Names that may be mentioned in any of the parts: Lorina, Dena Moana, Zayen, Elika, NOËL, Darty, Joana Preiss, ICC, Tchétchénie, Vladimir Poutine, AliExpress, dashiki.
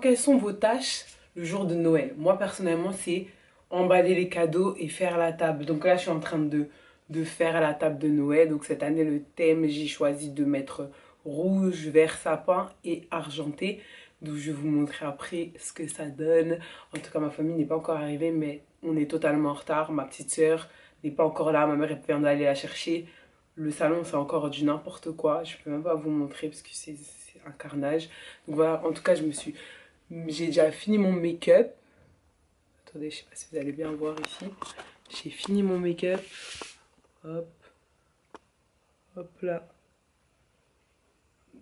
quelles sont vos tâches le jour de Noël? Moi, personnellement, c'est emballer les cadeaux et faire la table. Donc là, je suis en train de faire la table de Noël. Donc cette année, le thème, j'ai choisi de mettre rouge, vert sapin et argenté. Donc je vais vous montrer après ce que ça donne. En tout cas, ma famille n'est pas encore arrivée, mais on est totalement en retard. Ma petite sœur n'est pas encore là. Ma mère vient d'aller la chercher. Le salon, c'est encore du n'importe quoi. Je peux même pas vous montrer parce que c'est un carnage. Donc voilà, en tout cas, j'ai déjà fini mon make-up. Attendez, je sais pas si vous allez bien voir ici. J'ai fini mon make-up. Hop. Hop là.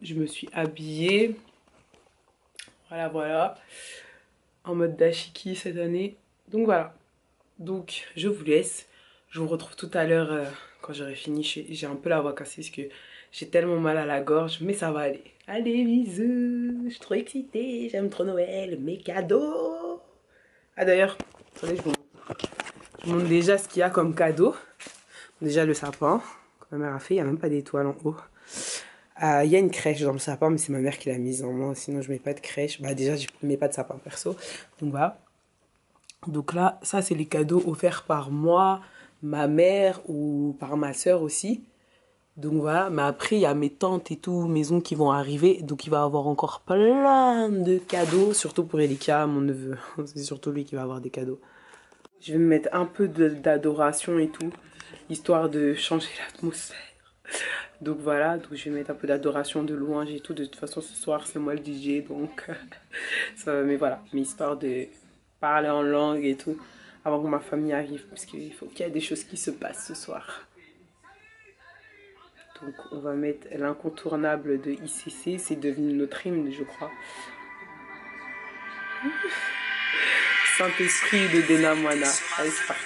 Je me suis habillée. Voilà, voilà. En mode dashiki cette année. Donc voilà. Donc, je vous laisse. Je vous retrouve tout à l'heure quand j'aurai fini. J'ai un peu la voix cassée parce que j'ai tellement mal à la gorge. Mais ça va aller. Allez, bisous. Je suis trop excitée. J'aime trop Noël. Mes cadeaux. Ah d'ailleurs, attendez, je vous montre déjà ce qu'il y a comme cadeau. Déjà le sapin que ma mère a fait. Il n'y a même pas d'étoile en haut. Il y a une crèche dans le sapin, mais c'est ma mère qui l'a mise en moi. Sinon, je mets pas de crèche. Bah déjà, je mets pas de sapin perso. Donc voilà. Donc là, ça, c'est les cadeaux offerts par moi, ma mère ou par ma soeur aussi. Donc voilà. Mais après, il y a mes tantes et tout, mes oncles qui vont arriver. Donc il va avoir encore plein de cadeaux, surtout pour Elika, mon neveu. C'est surtout lui qui va avoir des cadeaux. Je vais me mettre un peu d'adoration et tout, histoire de changer l'atmosphère. Donc voilà, donc je vais mettre un peu d'adoration, de louange et tout. De toute façon, ce soir, c'est moi le DJ, donc... ça, mais voilà, mais histoire de parler en langue et tout, avant que ma famille arrive, parce qu'il faut qu'il y ait des choses qui se passent ce soir. Donc on va mettre l'incontournable de ICC, c'est devenu notre hymne, je crois. Saint-Esprit de Dena Moana. Allez, c'est parti.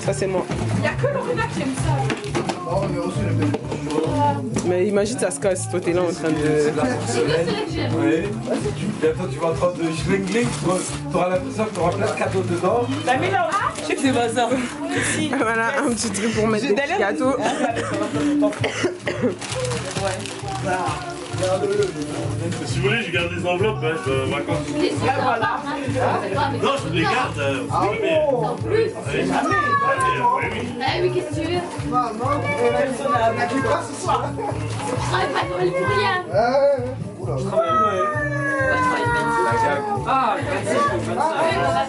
Ça c'est moi. Il n'y a que Lorina qui aime ça. Mais imagine ça se casse, toi t'es là en train de... Oui. Bientôt tu vas en train de jingling, tu auras l'impression que tu auras plein de cadeaux dedans. La mets là, je sais que c'est pas ça. Voilà un petit truc pour mettre des cadeaux. Si vous voulez, je garde les enveloppes, hein, je vacances. Là, voilà. Non, je les garde. Oui, mais... En plus. Ah oui, qu'est-ce que tu veux? Maman, on a du quoi ce soir? Je travaille pas Noël pour rien. Oula, je travaille Noël. Ah, merci. Ah,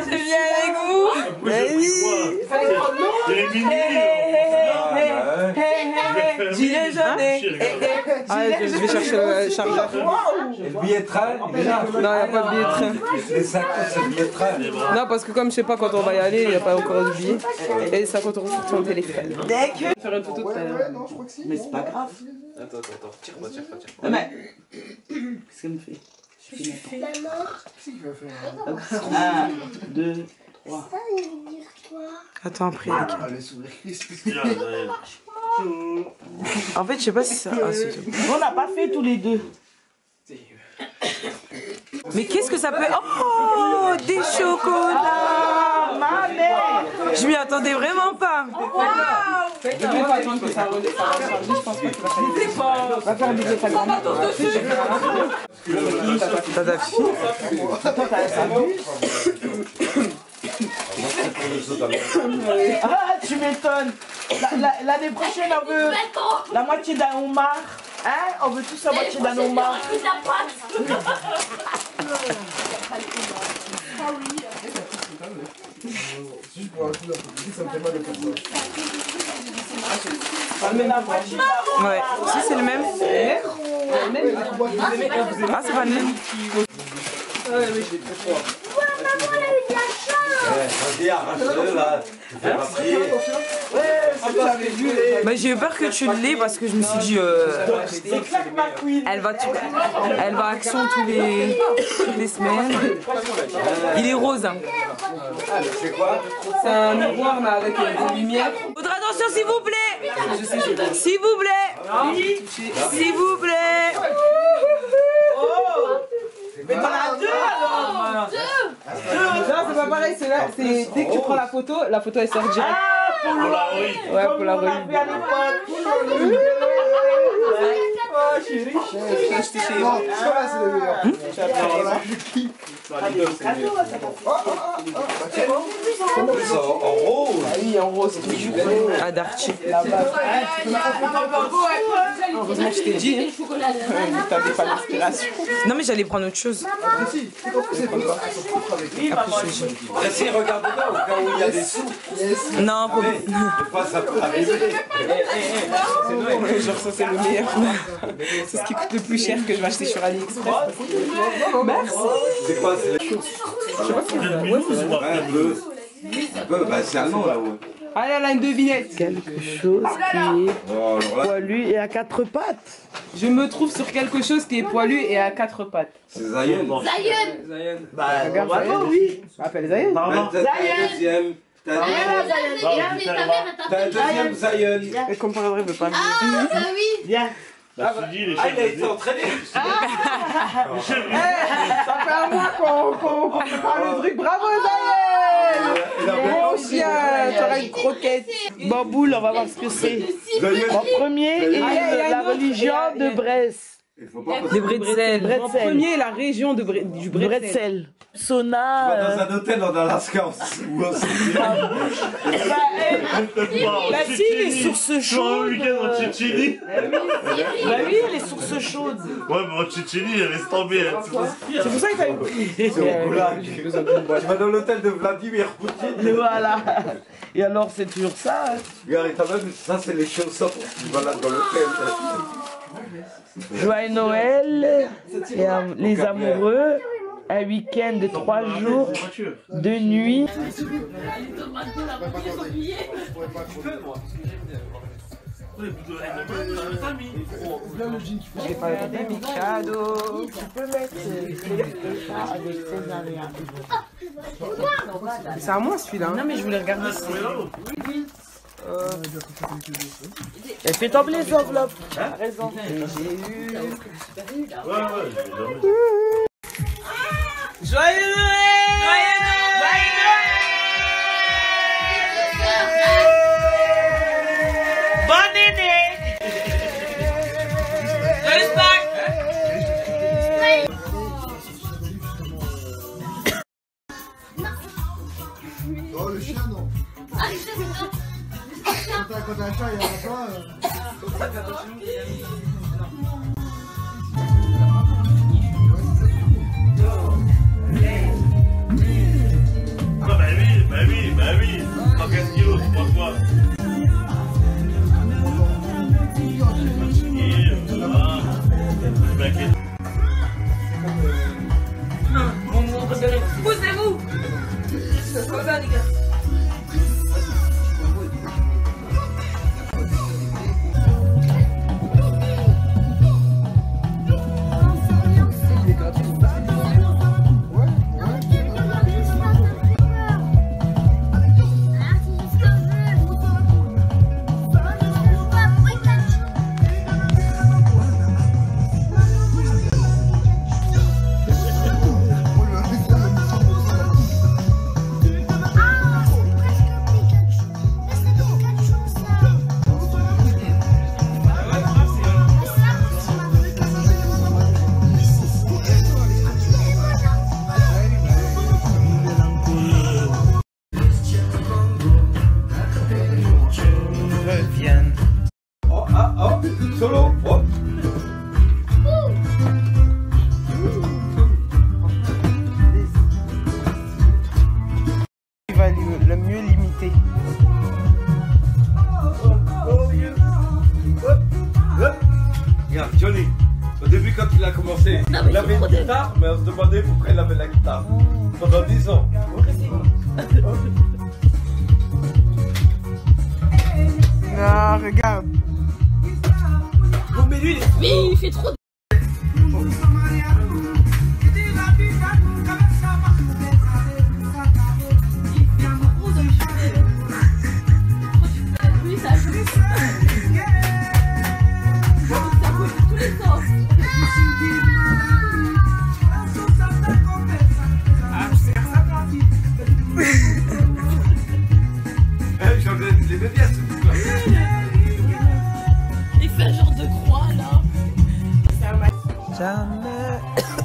je viens avec vous. Mais oui. Gilet jaune. Je vais chercher le chargeur. Le billet de train. Non, il n'y a pas de billet de train. Non, parce que comme je sais pas quand on va y aller, il n'y a pas encore de billet. Et ça quand on retrouve son téléphone. Faire une photo tout à l'heure. Mais c'est pas grave. Attends, tire-moi, tire-moi. Mais qu'est-ce qu'elle me fait? Je suis la mort. Qu'est-ce qu'il va faire? 1, 2, 3. Ça, il veut dire quoi? Attends, après. En fait, je sais pas si ça. Ah, on l'a pas fait tous les deux. Mais qu'est-ce que ça peut. Oh, des chocolats! Ma mère! Je m'y attendais vraiment pas! Je vais pas attendre que ça redescende. Je pense pas que ça va. Va faire un bisou à ta grand-mère. T'as ta fille? Attends, t'as sa buse? Ah, tu m'étonnes! L'année prochaine, on veut la moitié d'un homard. Hein? On veut tous la moitié d'un homme. Ah oui. Si je prends un coup ça me fait mal de faire ça. Ouais. Si c'est le même. Ah, c'est pas le même. Ah oui, j'ai très froid. Vas-y, arrache-le là, tu fais pas prier. Mais j'ai eu peur que tu l'aies parce que je me suis dit elle va action toutes les semaines. Il est rose hein. C'est quoi? C'est un miroir là avec des lumières. Votre attention s'il vous plaît. S'il vous plaît. S'il vous plaît. Mais t'en as deux alors! Non, c'est pas pareil, c'est là, c'est dès que tu prends la photo elle sort direct. Ah, pour la rue! Ouais, pour la rue. Oh chérie! Je t'ai chérie. Non, celui-là c'est le meilleur. C'est en rose! Ah oui, en rose, c'est toujours beau. Ah, Darty. Heureusement que je t'ai dit. T'avais pas l'inspiration. Non, mais j'allais prendre autre chose. Vas-y, regarde là, au cas où il y a des sous. Non, pour genre ça, c'est le meilleur. C'est ce qui coûte le plus cher que je vais acheter sur AliExpress. Merci. C'est quoi? Je sais pas si c'est bleu. Bah c'est un nom là-haut. Allez, elle a une devinette. Quelque chose qui est poilu et à quatre pattes. Je me trouve sur quelque chose qui est poilu et à quatre pattes. C'est Zayen. Zayen. Bah regarde, oui. Appelle Zayen. Zayen. T'as un deuxième Zayen. Et comme par exemple, pas. Ah bah oui. Bien. Bah, il a été entraîné! Ah, ça fait un mois qu'on prépare le truc! Bravo Zayen! Bon chien! T'auras une croquette! Bamboule, on va voir ce que c'est! En premier, la religion de Brest! Des bretzels! En premier, la région du bretzel! Sona! Dans un hôtel en Alaska! Ou en la fille est source chaude. En Tchétchénie. Bah oui, elle est source chaude. Ouais, mais en Tchétchénie, elle laisse tomber. C'est pour ça qu'il t'a une prise. C'est au goulag. Tu vas dans l'hôtel de Vladimir Poutine. Et voilà. Et alors, c'est toujours ça. Regarde, t'as même ça, c'est les chaussons pour que tu balades dans l'hôtel. Joyeux Noël. Les amoureux. Un week-end de 3 jours, 2 nuits. J'ai pas des cadeaux. Tu peux mettre. C'est à moi celui-là. Non mais je voulais regarder. Elle fait tomber les enveloppes. Raison. J'ai eu. Ouais. Joyeux Noël! Bonne année! Oh le chien non! Quand t'as un chat, il y a un chat. Poussez-vous! Comme ça, les gars! le mieux limité. Regarde, Johnny, au début quand il a commencé, il avait une guitare, mais on se demandait pourquoi il avait la guitare. Pendant 10 ans. Ah, regarde. Non, mais lui, il fait trop de... Il fait un genre de croix là. Jamais.